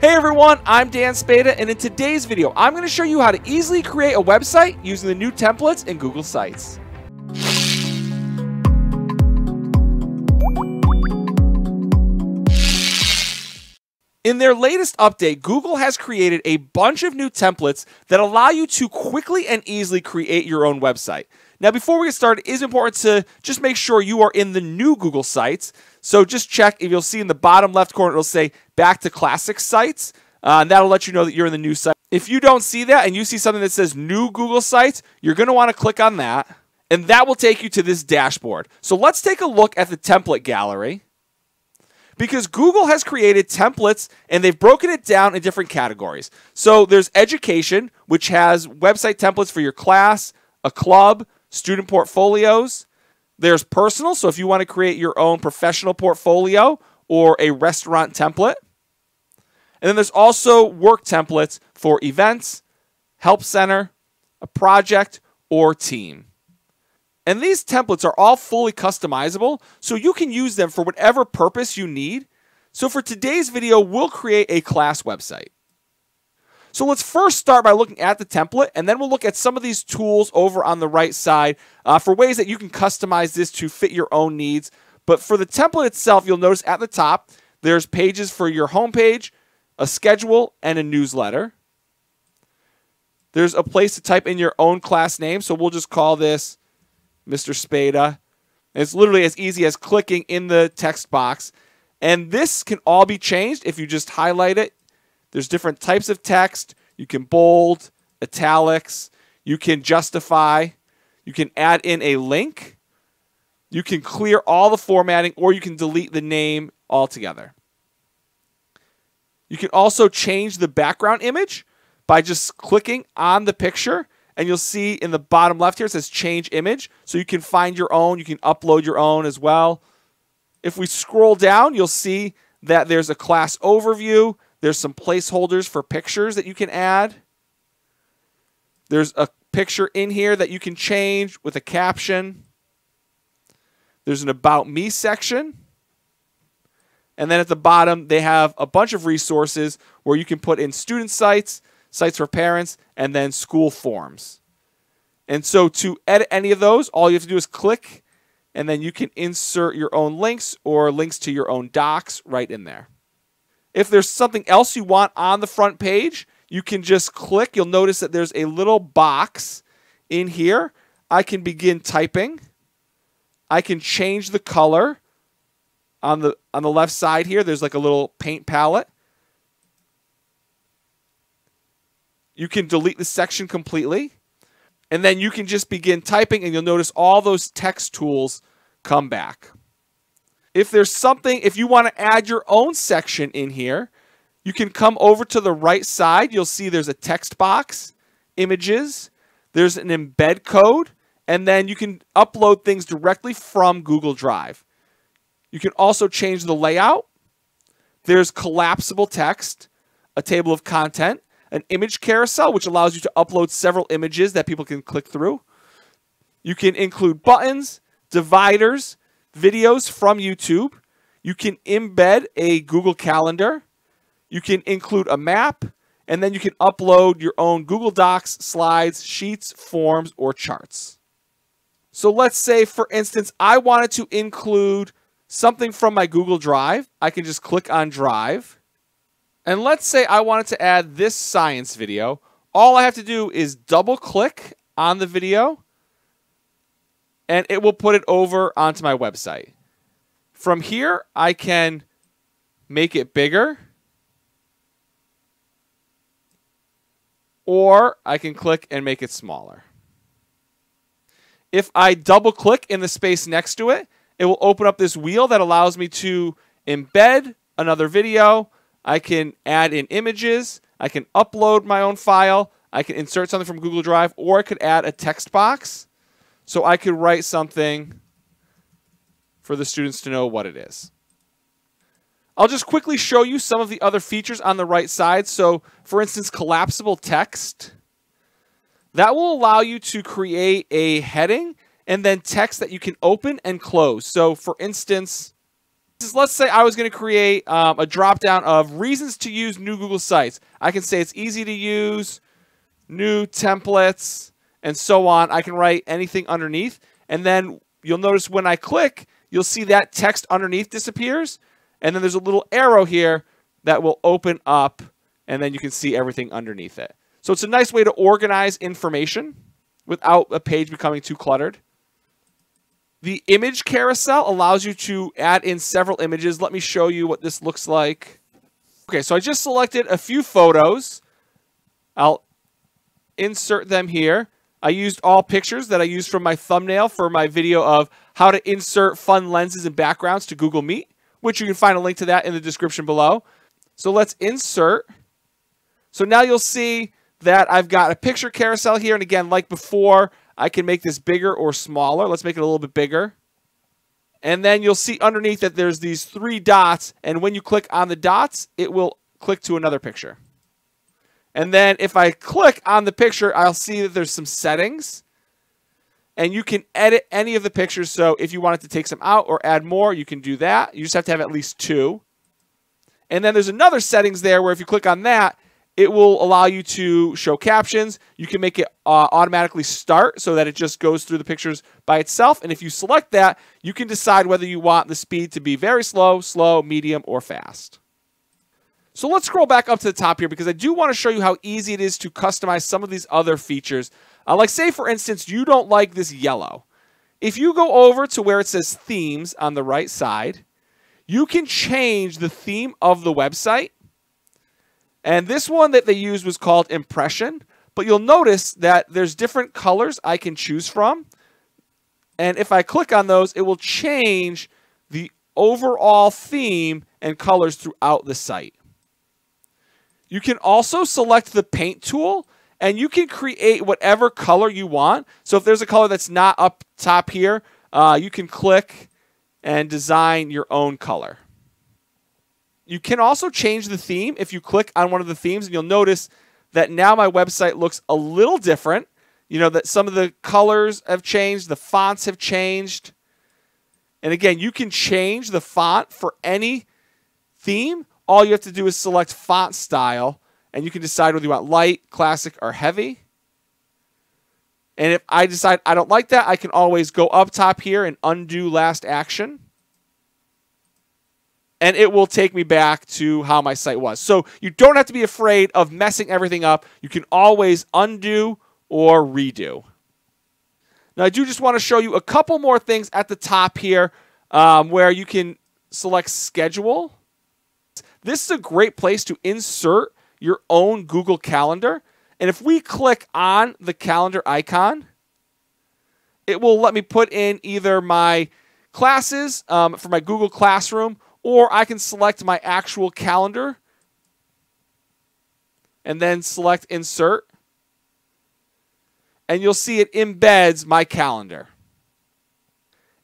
Hey everyone, I'm Dan Spada, and in today's video, I'm going to show you how to easily create a website using the new templates in Google Sites. In their latest update, Google has created a bunch of new templates that allow you to quickly and easily create your own website. Now, before we get started, it is important to just make sure you are in the new Google Sites. So just check, if you'll see in the bottom left corner, it'll say back to classic sites, and that'll let you know that you're in the new site. If you don't see that and you see something that says new Google Sites, you're going to want to click on that, and that will take you to this dashboard. So let's take a look at the template gallery, because Google has created templates and they've broken it down in different categories. So there's education, which has website templates for your class, a club, student portfolios. There's personal, so if you want to create your own professional portfolio or a restaurant template. And then there's also work templates for events, help center, a project, or team. And these templates are all fully customizable, so you can use them for whatever purpose you need. So for today's video, we'll create a class website. So let's first start by looking at the template, and then we'll look at some of these tools over on the right side for ways that you can customize this to fit your own needs. But for the template itself, you'll notice at the top, there's pages for your homepage, a schedule, and a newsletter. There's a place to type in your own class name, so we'll just call this Mr. Spada. And it's literally as easy as clicking in the text box. And this can all be changed if you just highlight it. There's different types of text. You can bold, italics, you can justify, you can add in a link, you can clear all the formatting, or you can delete the name altogether. You can also change the background image by just clicking on the picture, and you'll see in the bottom left here it says change image, so you can find your own, you can upload your own as well. If we scroll down, you'll see that there's a class overview. There's some placeholders for pictures that you can add. There's a picture in here that you can change with a caption. There's an About Me section. And then at the bottom, they have a bunch of resources where you can put in student sites, sites for parents, and then school forms. And so to edit any of those, all you have to do is click, and then you can insert your own links or links to your own docs right in there. If there's something else you want on the front page, you can just click. You'll notice that there's a little box in here. I can begin typing. I can change the color. On the left side here, there's like a little paint palette. You can delete the section completely. And then you can just begin typing, and you'll notice all those text tools come back. If there's something, if you want to add your own section in here, you can come over to the right side. You'll see there's a text box, images, there's an embed code, and then you can upload things directly from Google Drive. You can also change the layout. There's collapsible text, a table of content, an image carousel, which allows you to upload several images that people can click through. You can include buttons, dividers, videos from YouTube. You can embed a Google Calendar. You can include a map, and then you can upload your own Google Docs, slides, sheets, forms, or charts. So let's say, for instance, I wanted to include something from my Google Drive. I can just click on Drive. And let's say I wanted to add this science video. All I have to do is double click on the video, and it will put it over onto my website. From here, I can make it bigger, or I can click and make it smaller. If I double click in the space next to it, it will open up this wheel that allows me to embed another video. I can add in images. I can upload my own file. I can insert something from Google Drive, or I could add a text box. So I could write something for the students to know what it is. I'll just quickly show you some of the other features on the right side. So for instance, collapsible text. That will allow you to create a heading and then text that you can open and close. So for instance, let's say I was going to create a drop down of reasons to use new Google Sites. I can say it's easy to use, new templates, and so on. I can write anything underneath. And then you'll notice when I click, you'll see that text underneath disappears. And then there's a little arrow here that will open up, and then you can see everything underneath it. So it's a nice way to organize information without a page becoming too cluttered. The image carousel allows you to add in several images. Let me show you what this looks like. Okay, so I just selected a few photos. I'll insert them here. I used all pictures that I used from my thumbnail for my video of how to insert fun lenses and backgrounds to Google Meet, which you can find a link to that in the description below. So let's insert. So now you'll see that I've got a picture carousel here. And again, like before, I can make this bigger or smaller. Let's make it a little bit bigger. And then you'll see underneath that there's these three dots. And when you click on the dots, it will click to another picture. And then if I click on the picture, I'll see that there's some settings. And you can edit any of the pictures. So if you wanted to take some out or add more, you can do that. You just have to have at least two. And then there's another settings there where if you click on that, it will allow you to show captions. You can make it automatically start so that it just goes through the pictures by itself. And if you select that, you can decide whether you want the speed to be very slow, slow, medium, or fast. So let's scroll back up to the top here because I do want to show you how easy it is to customize some of these other features. Like say, for instance, you don't like this yellow. If you go over to where it says themes on the right side, you can change the theme of the website. And this one that they used was called Impression. But you'll notice that there's different colors I can choose from. And if I click on those, it will change the overall theme and colors throughout the site. You can also select the paint tool, and you can create whatever color you want. So if there's a color that's not up top here, you can click and design your own color. You can also change the theme if you click on one of the themes, and you'll notice that now my website looks a little different. You know that some of the colors have changed, the fonts have changed. And again, you can change the font for any theme. All you have to do is select font style, and you can decide whether you want light, classic, or heavy. And if I decide I don't like that, I can always go up top here and undo last action. And it will take me back to how my site was. So you don't have to be afraid of messing everything up. You can always undo or redo. Now, I do just want to show you a couple more things at the top here where you can select schedule. This is a great place to insert your own Google Calendar. And if we click on the calendar icon, it will let me put in either my classes for my Google Classroom, or I can select my actual calendar and then select insert. And you'll see it embeds my calendar.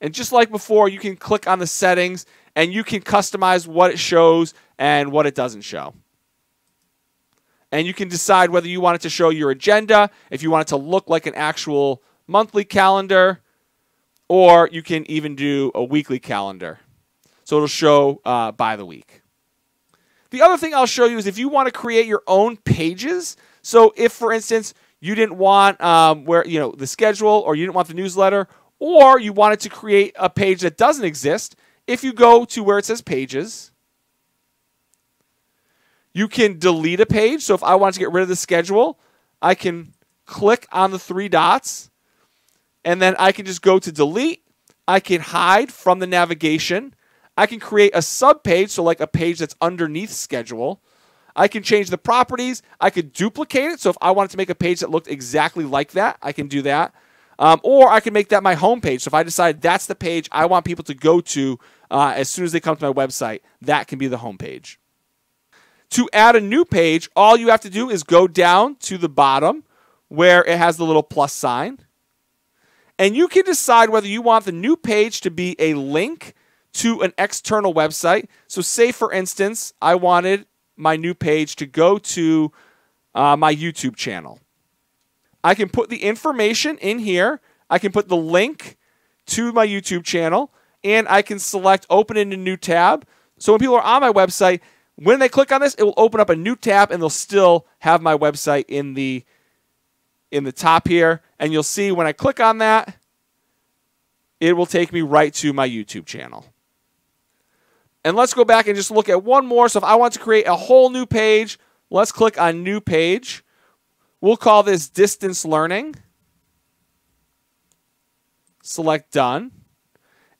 And just like before, you can click on the settings and you can customize what it shows and what it doesn't show. And you can decide whether you want it to show your agenda, if you want it to look like an actual monthly calendar, or you can even do a weekly calendar. So it'll show by the week. The other thing I'll show you is if you want to create your own pages. So if, for instance, you didn't want the schedule, or you didn't want the newsletter, or you wanted to create a page that doesn't exist, if you go to where it says pages, you can delete a page. So if I want to get rid of the schedule, I can click on the three dots, and then I can just go to delete. I can hide from the navigation. I can create a sub-page, so like a page that's underneath schedule. I can change the properties. I could duplicate it. So if I wanted to make a page that looked exactly like that, I can do that. Or I can make that my home page. So if I decide that's the page I want people to go to as soon as they come to my website, that can be the home page. To add a new page, all you have to do is go down to the bottom where it has the little plus sign. And you can decide whether you want the new page to be a link to an external website. So say, for instance, I wanted my new page to go to my YouTube channel. I can put the information in here. I can put the link to my YouTube channel, and I can select open in a new tab. So when people are on my website, when they click on this, it will open up a new tab and they'll still have my website in the top here. And you'll see when I click on that, it will take me right to my YouTube channel. And let's go back and just look at one more. So if I want to create a whole new page, let's click on New Page. We'll call this Distance Learning. Select Done.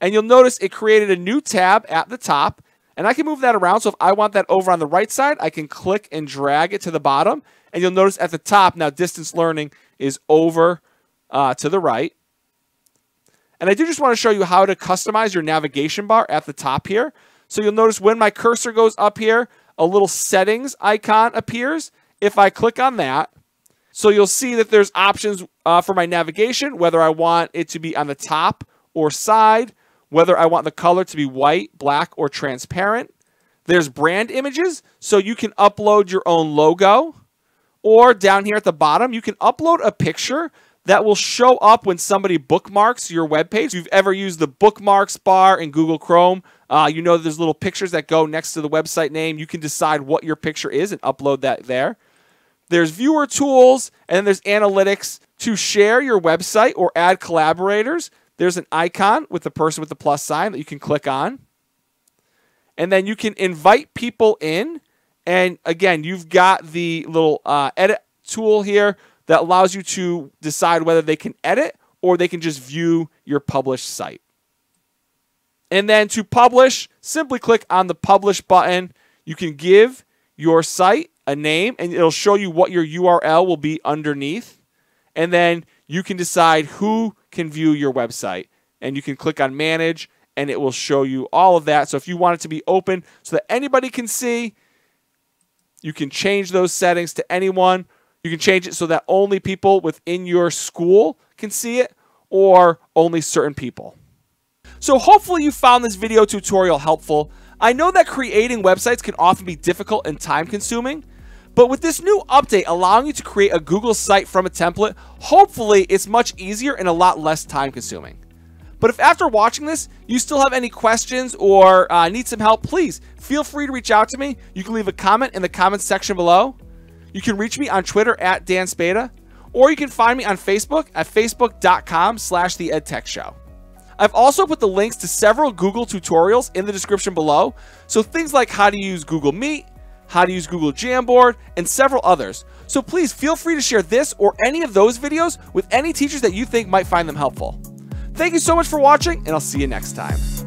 And you'll notice it created a new tab at the top. And I can move that around. So if I want that over on the right side, I can click and drag it to the bottom. And you'll notice at the top, now Distance Learning is over to the right. And I do just want to show you how to customize your navigation bar at the top here. So you'll notice when my cursor goes up here, a little settings icon appears. If I click on that, so you'll see that there's options for my navigation, whether I want it to be on the top or side, whether I want the color to be white, black, or transparent. There's brand images, so you can upload your own logo. Or down here at the bottom, you can upload a picture that will show up when somebody bookmarks your webpage. If you've ever used the bookmarks bar in Google Chrome, you know there's little pictures that go next to the website name. You can decide what your picture is and upload that there. There's viewer tools, and then there's analytics to share your website or add collaborators. There's an icon with the person with the plus sign that you can click on. And then you can invite people in. And again, you've got the little edit tool here that allows you to decide whether they can edit or they can just view your published site. And then to publish, simply click on the publish button. You can give your site a name and it'll show you what your URL will be underneath. And then you can decide who can view your website. And you can click on manage and it will show you all of that. So if you want it to be open so that anybody can see, you can change those settings to anyone. You can change it so that only people within your school can see it or only certain people. So hopefully you found this video tutorial helpful. I know that creating websites can often be difficult and time-consuming, but with this new update allowing you to create a Google site from a template, hopefully it's much easier and a lot less time-consuming. But if after watching this, you still have any questions or need some help, please feel free to reach out to me. You can leave a comment in the comments section below. You can reach me on Twitter at Dan Spada, or you can find me on Facebook at facebook.com/TheEdTechShow. I've also put the links to several Google tutorials in the description below. So things like how to use Google Meet, how to use Google Jamboard, and several others. So please feel free to share this or any of those videos with any teachers that you think might find them helpful. Thank you so much for watching, and I'll see you next time.